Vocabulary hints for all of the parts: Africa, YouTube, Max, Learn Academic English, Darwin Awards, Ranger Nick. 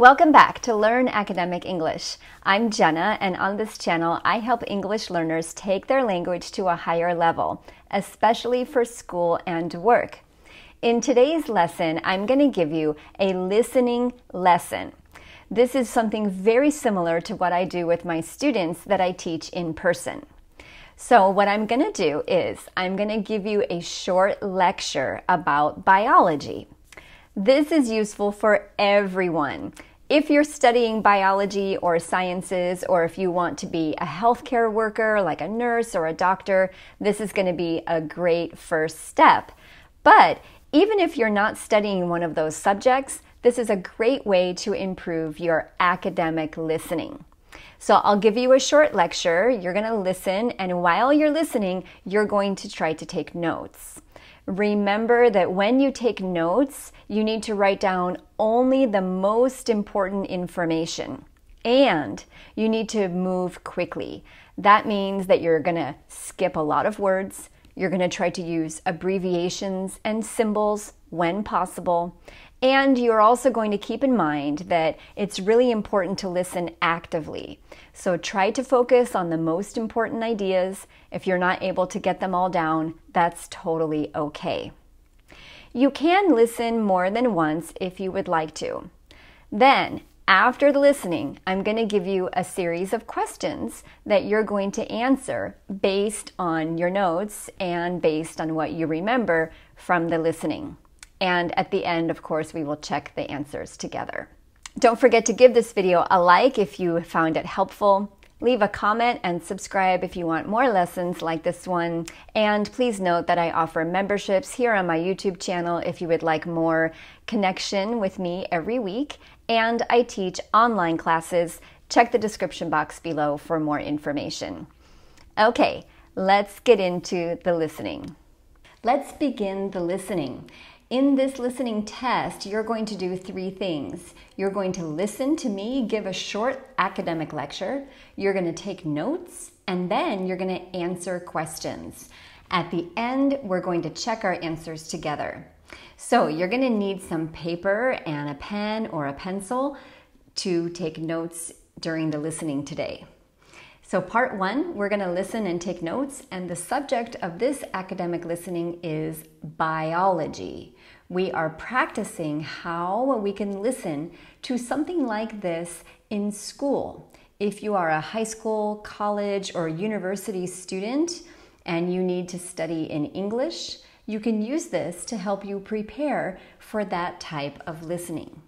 Welcome back to Learn Academic English. I'm Jenna, and on this channel, I help English learners take their language to a higher level, especially for school and work. In today's lesson, I'm going to give you a listening lesson. This is something very similar to what I do with my students that I teach in person. So what I'm going to do is I'm going to give you a short lecture about biology. This is useful for everyone. If you're studying biology or sciences, or if you want to be a healthcare worker like a nurse or a doctor, this is going to be a great first step. But even if you're not studying one of those subjects, this is a great way to improve your academic listening. So I'll give you a short lecture. You're going to listen, and while you're listening, you're going to try to take notes. Remember that when you take notes, you need to write down only the most important information, and you need to move quickly. That means that you're going to skip a lot of words. You're going to try to use abbreviations and symbols when possible, and you're also going to keep in mind that it's really important to listen actively. So try to focus on the most important ideas. If you're not able to get them all down, that's totally okay. You can listen more than once if you would like to. Then, after the listening, I'm going to give you a series of questions that you're going to answer based on your notes and based on what you remember from the listening. And at the end, of course, we will check the answers together. Don't forget to give this video a like if you found it helpful. Leave a comment and subscribe if you want more lessons like this one. And please note that I offer memberships here on my YouTube channel if you would like more connection with me every week. And I teach online classes. Check the description box below for more information. Okay, let's get into the listening. Let's begin the listening. In this listening test, you're going to do three things. You're going to listen to me give a short academic lecture, you're going to take notes, and then you're going to answer questions. At the end, we're going to check our answers together. So you're going to need some paper and a pen or a pencil to take notes during the listening today. So part one, we're going to listen and take notes, and the subject of this academic listening is biology. We are practicing how we can listen to something like this in school. If you are a high school, college, or university student and you need to study in English, you can use this to help you prepare for that type of listening.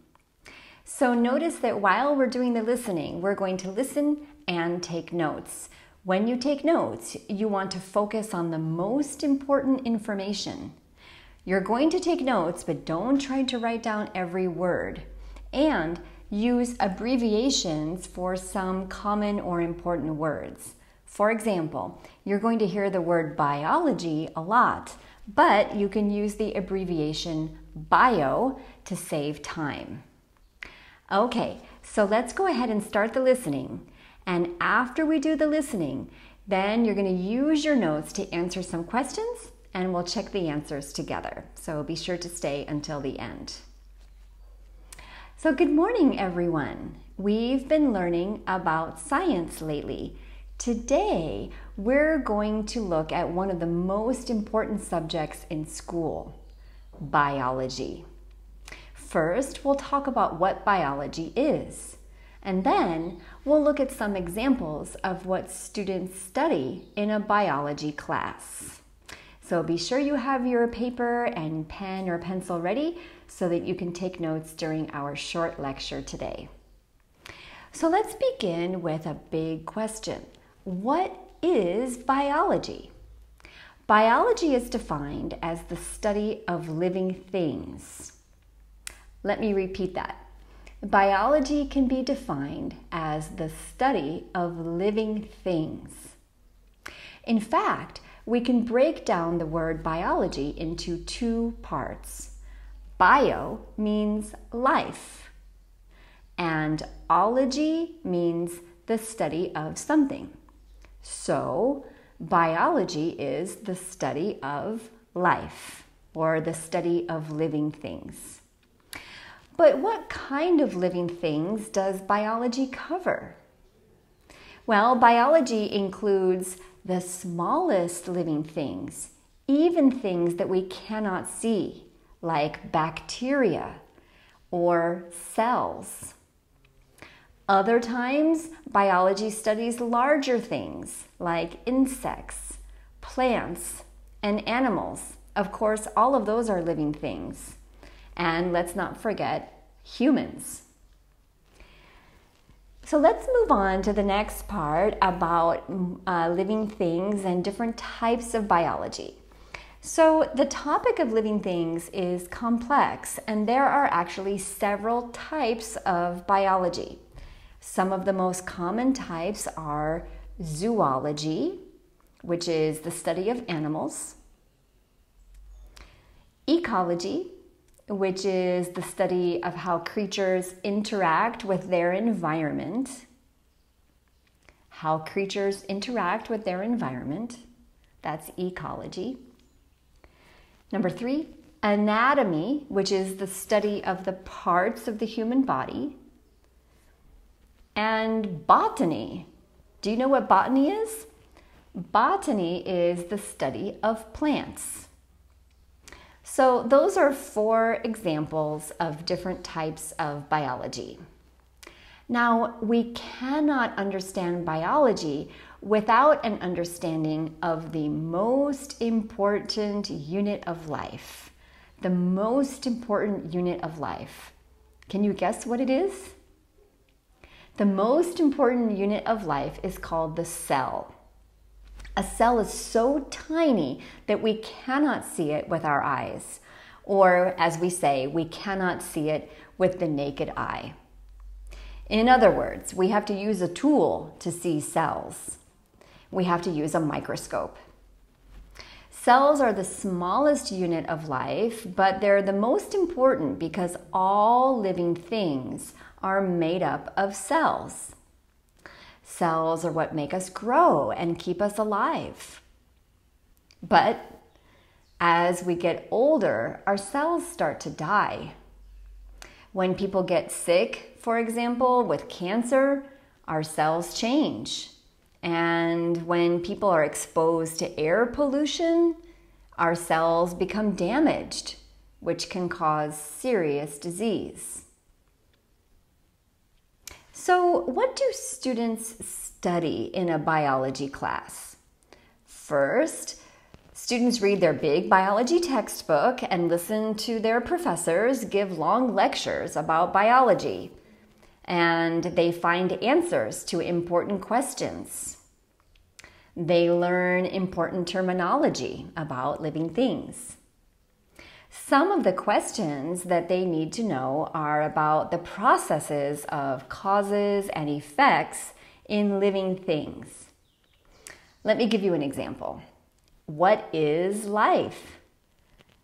So notice that while we're doing the listening, we're going to listen and take notes. When you take notes, you want to focus on the most important information. You're going to take notes, but don't try to write down every word. And use abbreviations for some common or important words. For example, you're going to hear the word biology a lot, but you can use the abbreviation bio to save time. Okay, so let's go ahead and start the listening. And after we do the listening, then you're going to use your notes to answer some questions, and we'll check the answers together. So be sure to stay until the end. So good morning, everyone. We've been learning about science lately. Today, we're going to look at one of the most important subjects in school, biology. First, we'll talk about what biology is. And then we'll look at some examples of what students study in a biology class. So be sure you have your paper and pen or pencil ready so that you can take notes during our short lecture today. So let's begin with a big question. What is biology? Biology is defined as the study of living things. Let me repeat that. Biology can be defined as the study of living things. In fact, we can break down the word biology into two parts. Bio means life, and ology means the study of something. So, biology is the study of life, or the study of living things. But what kind of living things does biology cover? Well, biology includes the smallest living things, even things that we cannot see, like bacteria or cells. Other times, biology studies larger things like insects, plants, and animals. Of course, all of those are living things. And let's not forget humans. So let's move on to the next part about living things and different types of biology. So the topic of living things is complex, and there are actually several types of biology. Some of the most common types are zoology, which is the study of animals, ecology, which is the study of how creatures interact with their environment. That's ecology. Number three, anatomy, which is the study of the parts of the human body. And botany. Do you know what botany is? Botany is the study of plants. So those are four examples of different types of biology. Now, we cannot understand biology without an understanding of the most important unit of life. The most important unit of life. Can you guess what it is? The most important unit of life is called the cell. A cell is so tiny that we cannot see it with our eyes, or as we say, we cannot see it with the naked eye. In other words, we have to use a tool to see cells. We have to use a microscope. Cells are the smallest unit of life, but they're the most important because all living things are made up of cells. Cells are what make us grow and keep us alive. But as we get older, our cells start to die. When people get sick, for example, with cancer, our cells change. And when people are exposed to air pollution, our cells become damaged, which can cause serious disease. So what do students study in a biology class? First, students read their big biology textbook and listen to their professors give long lectures about biology. And they find answers to important questions. They learn important terminology about living things. Some of the questions that they need to know are about the processes of causes and effects in living things. Let me give you an example. What is life?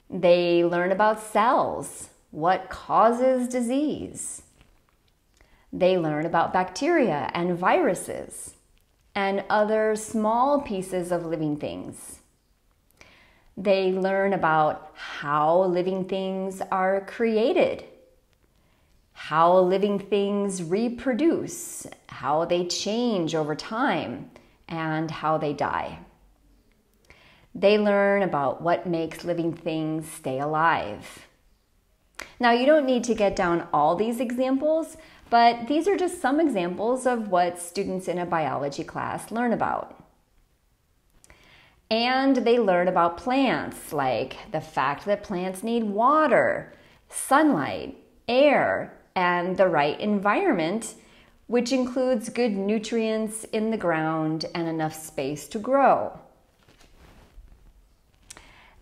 They learn about cells. What causes disease? They learn about bacteria and viruses and other small pieces of living things. They learn about how living things are created, how living things reproduce, how they change over time, and how they die. They learn about what makes living things stay alive. Now, you don't need to get down all these examples, but these are just some examples of what students in a biology class learn about. And they learn about plants, like the fact that plants need water, sunlight, air, and the right environment, which includes good nutrients in the ground and enough space to grow.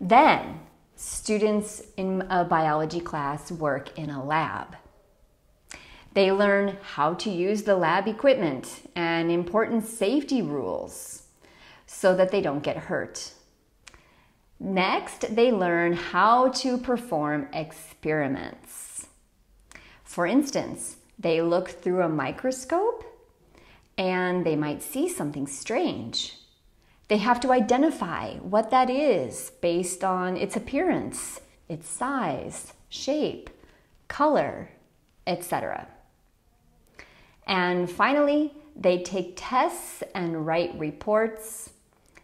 Then, students in a biology class work in a lab. They learn how to use the lab equipment and important safety rules, so that they don't get hurt. Next, they learn how to perform experiments. For instance, they look through a microscope and they might see something strange. They have to identify what that is based on its appearance, its size, shape, color, etc. And finally, they take tests and write reports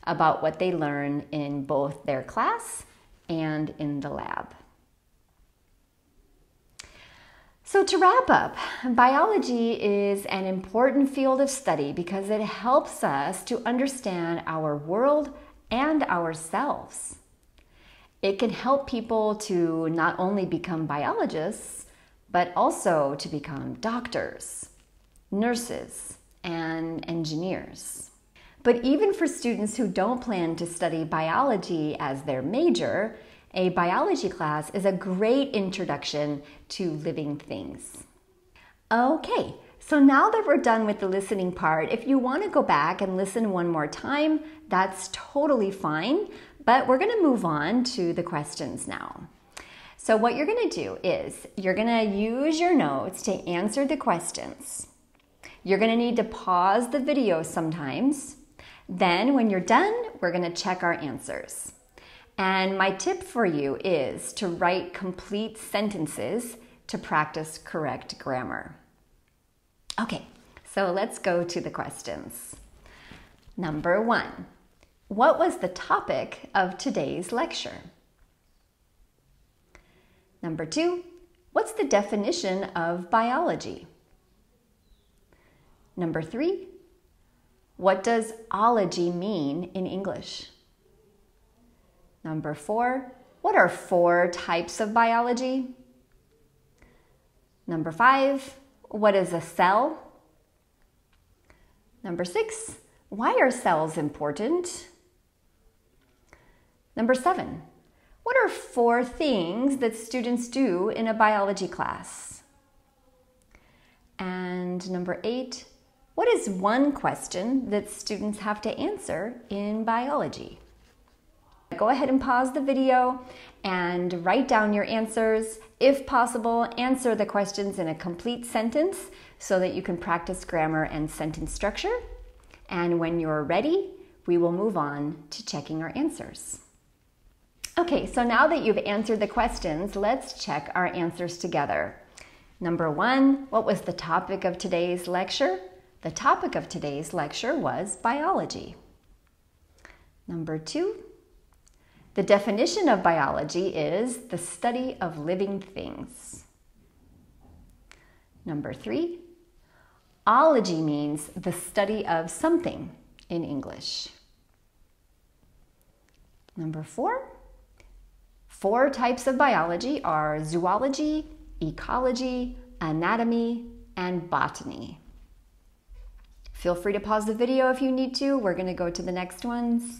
about what they learn in both their class and in the lab. So to wrap up, biology is an important field of study because it helps us to understand our world and ourselves. It can help people to not only become biologists, but also to become doctors, nurses, and engineers. But even for students who don't plan to study biology as their major, a biology class is a great introduction to living things. Okay, so now that we're done with the listening part, if you want to go back and listen one more time, that's totally fine, but we're going to move on to the questions now. So what you're going to do is you're going to use your notes to answer the questions. You're going to need to pause the video sometimes. Then when you're done, we're going to check our answers. And my tip for you is to write complete sentences to practice correct grammar. Okay, so let's go to the questions. Number one, what was the topic of today's lecture? Number two, what's the definition of biology? Number three, what does ology mean in English? Number four, what are four types of biology? Number five, what is a cell? Number six, why are cells important? Number seven, what are four things that students do in a biology class? And number eight, what is one question that students have to answer in biology? Go ahead and pause the video and write down your answers. If possible, answer the questions in a complete sentence so that you can practice grammar and sentence structure. And when you're ready, we will move on to checking our answers. Okay, so now that you've answered the questions, let's check our answers together. Number one, what was the topic of today's lecture? The topic of today's lecture was biology. Number two, the definition of biology is the study of living things. Number three, ology means the study of something in English. Number four, four types of biology are zoology, ecology, anatomy, and botany. Feel free to pause the video if you need to. We're going to go to the next ones.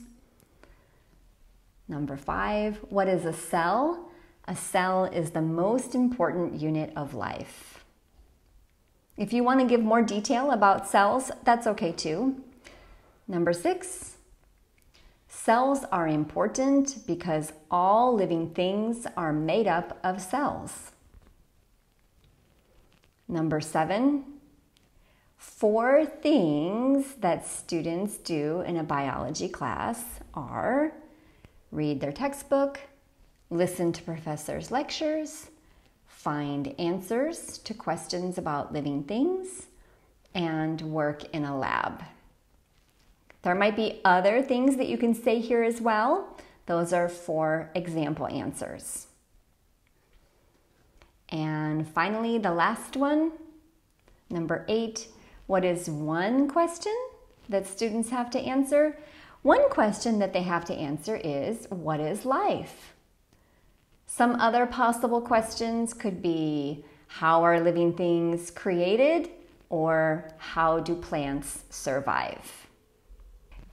Number five, what is a cell? A cell is the most important unit of life. If you want to give more detail about cells, that's okay too. Number six, cells are important because all living things are made up of cells. Number seven, four things that students do in a biology class are read their textbook, listen to professors' lectures, find answers to questions about living things, and work in a lab. There might be other things that you can say here as well. Those are four example answers. And finally, the last one, number eight, what is one question that students have to answer? One question that they have to answer is, what is life? Some other possible questions could be, how are living things created? Or how do plants survive?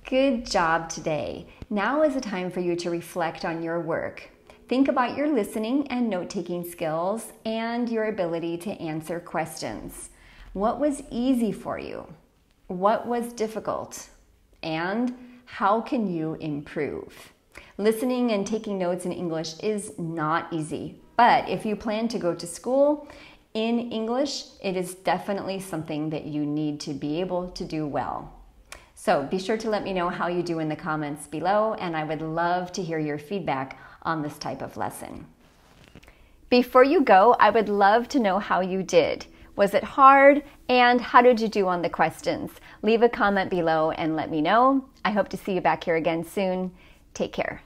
Good job today. Now is the time for you to reflect on your work. Think about your listening and note-taking skills and your ability to answer questions. What was easy for you? What was difficult? And how can you improve? Listening and taking notes in English is not easy, but if you plan to go to school in English, it is definitely something that you need to be able to do well. So be sure to let me know how you do in the comments below, and I would love to hear your feedback on this type of lesson. Before you go, I would love to know how you did. Was it hard? And how did you do on the questions? Leave a comment below and let me know. I hope to see you back here again soon. Take care.